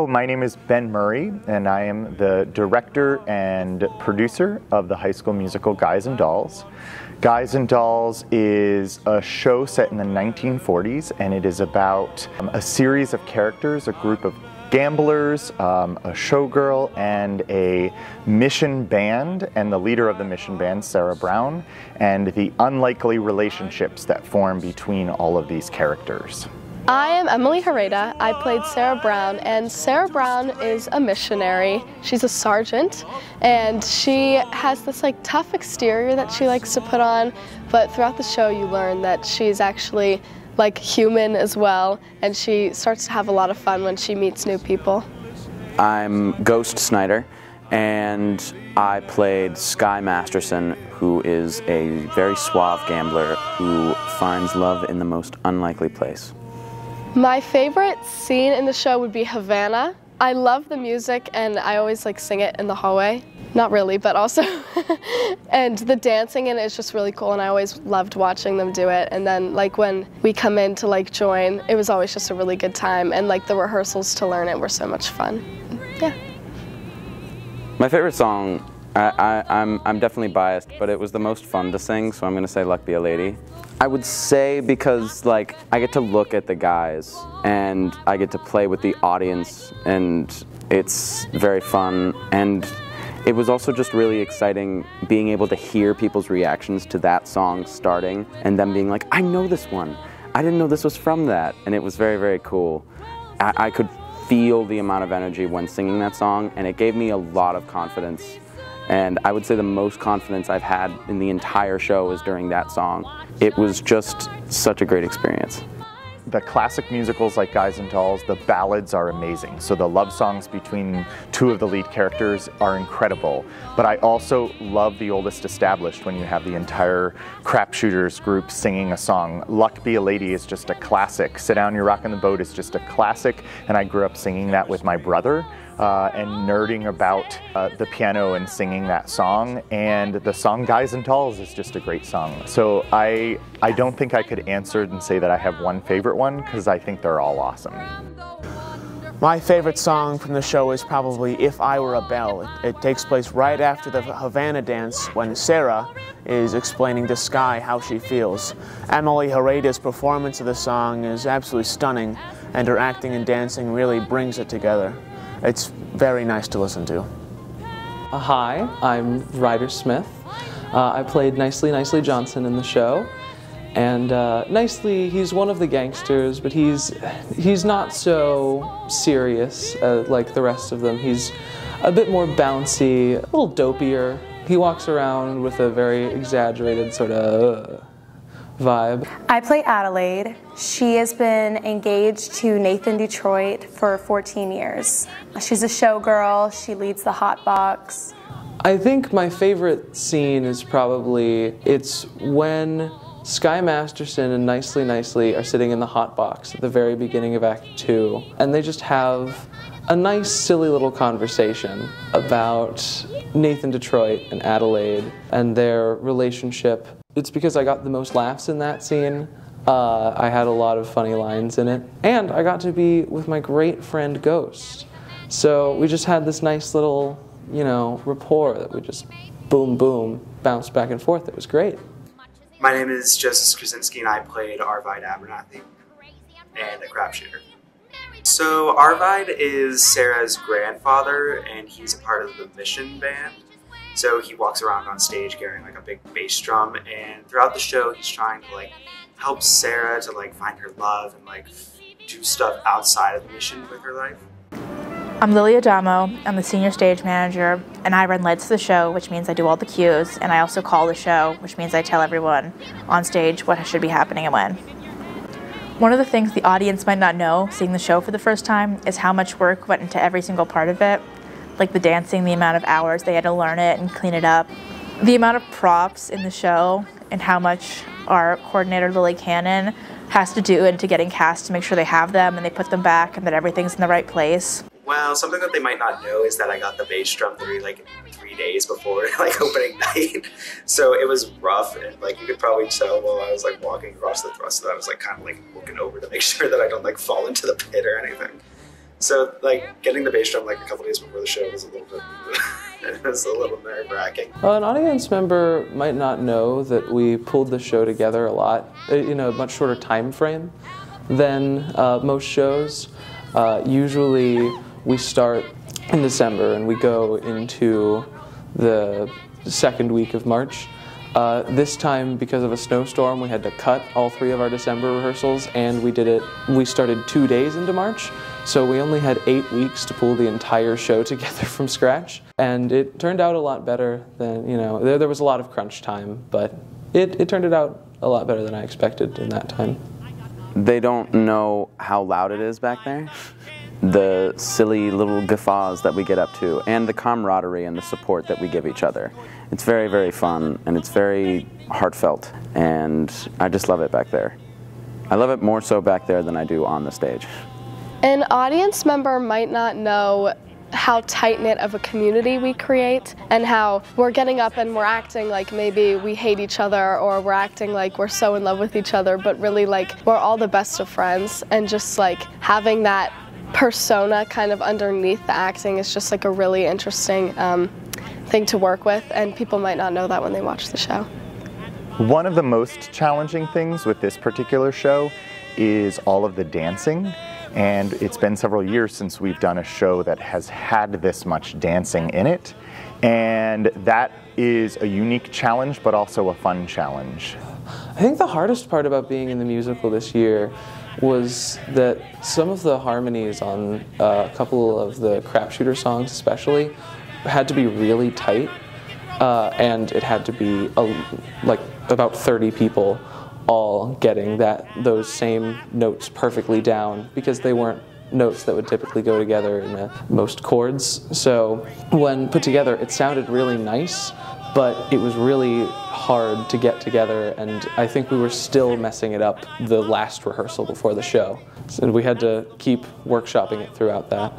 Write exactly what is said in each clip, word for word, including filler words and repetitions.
Hello, my name is Ben Murray, and I am the director and producer of the high school musical Guys and Dolls. Guys and Dolls is a show set in the nineteen forties, and it is about um, a series of characters, a group of gamblers, um, a showgirl, and a mission band, and the leader of the mission band, Sarah Brown, and the unlikely relationships that form between all of these characters. I am Emily Hereda. I played Sarah Brown, and Sarah Brown is a missionary. She's a sergeant, and she has this like tough exterior that she likes to put on, but throughout the show you learn that she's actually like human as well, and she starts to have a lot of fun when she meets new people. I'm Ghost Snyder, and I played Sky Masterson, who is a very suave gambler who finds love in the most unlikely place. My favorite scene in the show would be Havana. I love the music, and I always like sing it in the hallway. Not really, but also. And the dancing in it is just really cool, and I always loved watching them do it. And then like when we come in to like join, it was always just a really good time, and like the rehearsals to learn it were so much fun. Yeah. My favorite song, I, I, I'm, I'm definitely biased, but it was the most fun to sing, so I'm gonna say Luck Be a Lady. I would say because like I get to look at the guys and I get to play with the audience, and it's very fun, and it was also just really exciting being able to hear people's reactions to that song starting and them being like, I know this one, I didn't know this was from that, and it was very, very cool. I, I could feel the amount of energy when singing that song, and it gave me a lot of confidence, and I would say the most confidence I've had in the entire show is during that song. It was just such a great experience. The classic musicals like Guys and Dolls, the ballads are amazing. So the love songs between two of the lead characters are incredible. But I also love The Oldest Established, when you have the entire crap shooters group singing a song. Luck Be a Lady is just a classic. Sit Down, You're Rockin' the Boat is just a classic. And I grew up singing that with my brother. Uh, and nerding about uh, the piano and singing that song. And the song Guys and Dolls is just a great song. So I, I don't think I could answer and say that I have one favorite one, because I think they're all awesome. My favorite song from the show is probably If I Were a Bell. It, it takes place right after the Havana dance, when Sarah is explaining to Sky how she feels. Emily Hereda's performance of the song is absolutely stunning, and her acting and dancing really brings it together. It's very nice to listen to. Uh, hi, I'm Ryder Smith. Uh, I played Nicely Nicely Johnson in the show. And uh, Nicely, he's one of the gangsters, but he's, he's not so serious uh, like the rest of them. He's a bit more bouncy, a little dopier. He walks around with a very exaggerated sort of uh, vibe. I play Adelaide. She has been engaged to Nathan Detroit for fourteen years. She's a showgirl. She leads the hot box. I think my favorite scene is probably, it's when Sky Masterson and Nicely Nicely are sitting in the hot box at the very beginning of Act Two, and they just have a nice, silly little conversation about Nathan Detroit and Adelaide and their relationship. It's because I got the most laughs in that scene. Uh, I had a lot of funny lines in it. And I got to be with my great friend Ghost. So we just had this nice little, you know, rapport that we just boom, boom, bounced back and forth. It was great. My name is Justice Krasinski, and I played Arvide Abernathy and a crap shooter. So Arvide is Sarah's grandfather, and he's a part of the mission band. So he walks around on stage carrying like a big bass drum, and throughout the show he's trying to like help Sarah to like find her love and like do stuff outside of the mission with her life. I'm Lily Adamo, I'm the senior stage manager, and I run lights to the show, which means I do all the cues, and I also call the show, which means I tell everyone on stage what should be happening and when. One of the things the audience might not know seeing the show for the first time is how much work went into every single part of it. Like the dancing, the amount of hours they had to learn it and clean it up, the amount of props in the show, and how much our coordinator Lily Cannon has to do into getting cast to make sure they have them and they put them back and that everything's in the right place. Well, something that they might not know is that I got the bass drum three like three days before like opening night, so it was rough, and like you could probably tell while I was like walking across the thrust that I was like kind of like looking over to make sure that I don't like fall into the pit or anything. So, like, getting the bass drum like a couple days before the show was a little bit, it was a little nerve-wracking. Well, an audience member might not know that we pulled the show together a lot, in a much shorter time frame than uh, most shows. Uh, usually we start in December and we go into the second week of March. Uh, this time, because of a snowstorm, we had to cut all three of our December rehearsals, and we did it, we started two days into March, so we only had eight weeks to pull the entire show together from scratch, and it turned out a lot better than, you know, there, there was a lot of crunch time, but it, it turned it out a lot better than I expected in that time. They don't know how loud it is back there, the silly little guffaws that we get up to, and the camaraderie and the support that we give each other. It's very, very fun, and it's very heartfelt, and I just love it back there. I love it more so back there than I do on the stage. An audience member might not know how tight-knit of a community we create, and how we're getting up and we're acting like maybe we hate each other, or we're acting like we're so in love with each other, but really, like, we're all the best of friends, and just, like, having that persona kind of underneath the acting is just like a really interesting um, thing to work with, and people might not know that when they watch the show. One of the most challenging things with this particular show is all of the dancing, and it's been several years since we've done a show that has had this much dancing in it, and that is a unique challenge but also a fun challenge. I think the hardest part about being in the musical this year was that some of the harmonies on uh, a couple of the crapshooter songs especially had to be really tight, uh, and it had to be a, like about thirty people all getting that those same notes perfectly down, because they weren't notes that would typically go together in the most chords. So when put together, it sounded really nice, but it was really hard to get together, and I think we were still messing it up the last rehearsal before the show. So we had to keep workshopping it throughout that.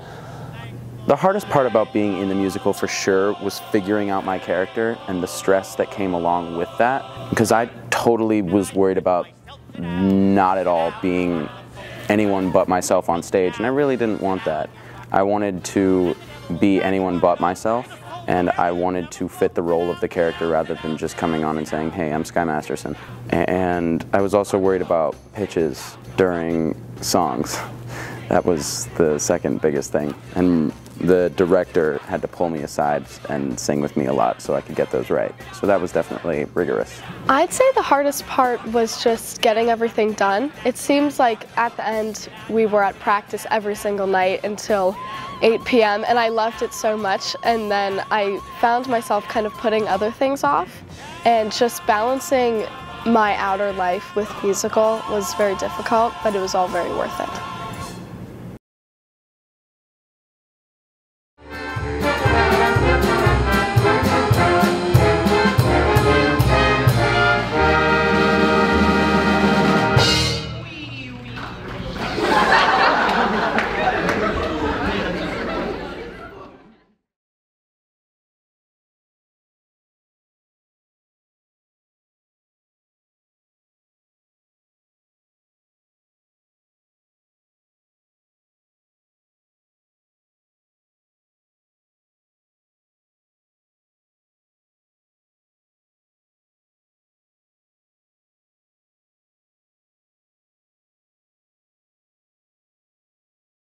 The hardest part about being in the musical for sure was figuring out my character and the stress that came along with that, because I totally was worried about not at all being anyone but myself on stage, and I really didn't want that. I wanted to be anyone but myself, and I wanted to fit the role of the character rather than just coming on and saying, hey, I'm Sky Masterson. And I was also worried about pitches during songs. That was the second biggest thing. And the director had to pull me aside and sing with me a lot so I could get those right. So that was definitely rigorous. I'd say the hardest part was just getting everything done. It seems like at the end we were at practice every single night until eight p m and I loved it so much, and then I found myself kind of putting other things off, and just balancing my outer life with musical was very difficult, but it was all very worth it.